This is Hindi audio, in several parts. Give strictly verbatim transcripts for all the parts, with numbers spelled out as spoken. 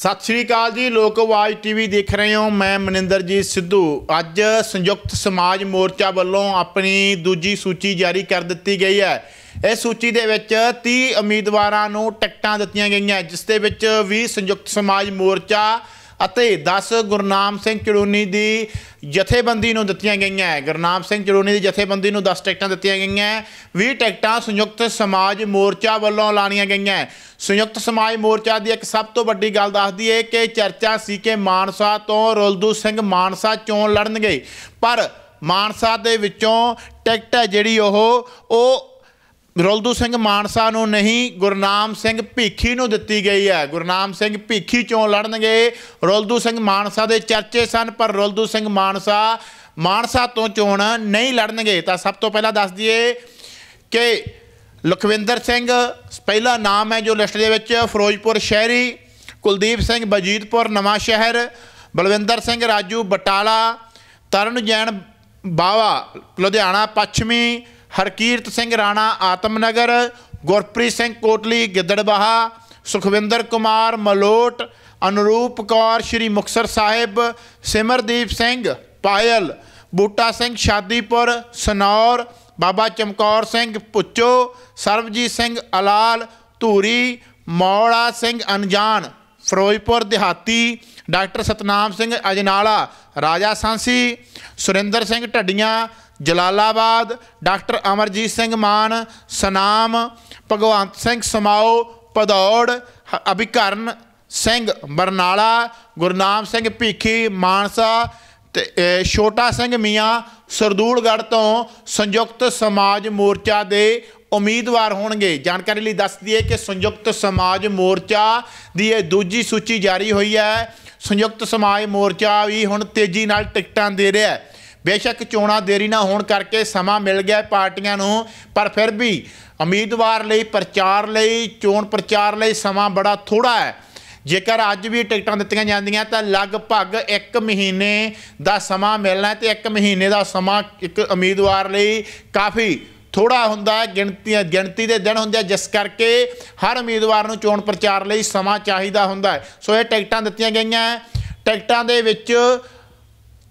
सत श्री अकाल जी। लोक आवाज़ टीवी देख रहे हो। मैं मनिंदरजीत सिद्धू। अज संयुक्त समाज मोर्चा वालों अपनी दूजी सूची जारी कर दी गई है। इस सूची के तीस उम्मीदवार टिकटां दित्तियां गई, जिस दे विच भी संयुक्त समाज मोर्चा अते दस गुरनाम सिंह चडूनी की जथेबंदी को दित्तियां गई है। गुरनाम सिंह चडूनी की जथेबंदी को दस टिकटां दित्तियां गई हैं। बीस टिकटां संयुक्त समाज मोर्चा वालों लाणियां गई हैं। संयुक्त समाज मोर्चा की एक सब तो वड्डी गल दस दी है कि चर्चा सी कि मानसा तो रुलदू सिंह मानसा चोण लड़नगे, पर मानसा दे विचों टिकट है जिहड़ी ओह रुलदू सिंह मानसा नूं नहीं, गुरनाम सिंह भीखी नूं दित्ती गई है। गुरनाम सिंह भीखी चों लड़नगे। रुलदू सिंह मानसा दे चर्चे सन, पर रुलदू सिंह मानसा मानसा तो चोण नहीं लड़नगे। तां सब तो पहला दस दिए कि लोकविंदर सिंह पहला नाम है जो लिस्ट दे विच फिरोजपुर शहरी, कुलदीप सिंह बजीतपुर नवां शहर, बलविंदर सिंह राजू बटाला, तरन जैन बावा लुधियाना पच्छमी, हरकीरत सिंह राणा आत्मनगर, गुरप्रीत सिंह कोटली गिद्दड़बाहा, सुखविंदर कुमार मलोट, अनुरूप कौर श्री मुक्तसर साहिब, सिमरदीप सिंह पायल, बूटा सिंह शादीपुर सनौर, बाबा चमकौर सिंह पुच्चो, सरबजीत सिंह अलाल धूरी, मौला सिंह अनजान फिरोजपुर देहाती, डॉक्टर सतनाम सिंह अजनाला राजा सांसी, सुरेंद्र सिंह ढड्डियाँ जलालाबाद, डॉक्टर अमरजीत सिंह मान सनाम, भगवंत सिंह समाओ भदौड़, अभिकरण सिंह बरनाला, गुरनाम सिंह भीखी मानसा, छोटा सिंह मियाँ सरदूलगढ़ तो संयुक्त समाज मोर्चा दे उम्मीदवार होंगे। जानकारी लिए दस दिए कि संयुक्त समाज मोर्चा की यह दूजी सूची जारी हुई है। संयुक्त समाज मोर्चा भी हुण तेजी नाल टिकटां दे रहा है। बेशक चोणां देरी ना होण करके समा मिल गया पार्टियां नूं, पर फिर भी उम्मीदवार लई प्रचार लई चोण प्रचार लई समा बड़ा थोड़ा है। जेकर अज भी टिकटां दित्तियां जांदियां तां लगभग एक महीने दा समा मिलना, ते एक महीने दा समा एक उम्मीदवार लई काफ़ी थोड़ा हुंदा है। गिणती गिणती दे दिन हुंदे, जिस करके हर उम्मीदवार नूं चोण प्रचार लई समा चाहीदा हुंदा है। सो ये टिकटां दित्तियां गईयां। टिकटां दे विच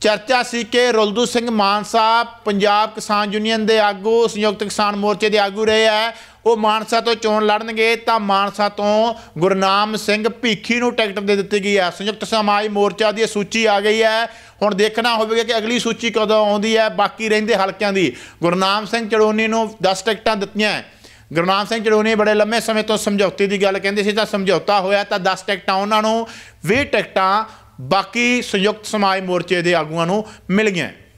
चर्चा सी कि रुलदू सिंह मानसा पंजाब किसान यूनीयन के आगू संयुक्त किसान मोर्चे के आगू रहे है, वो मानसा तो चोण लड़नगे, तो मानसा तो गुरनाम सिंह भीखी नूं टिकट दे दी गई है। संयुक्त समाज मोर्चा की सूची आ गई है। हुण देखना होगा कि अगली सूची कदों आउंदी है। बाकी रहिंदे हलकियां दी गुरनाम सिंह चडूनी नूं दस टिकटां दित्तियां। गुरनाम सिंह चडूनी बड़े लंबे समय तो समझौते की गल कहिंदे सी, तां समझौता होया तां दस टिकटां उन्हां नूं, बीस टिकटां बाकी संयुक्त समाज मोर्चे के आगूआं नूं मिल गई।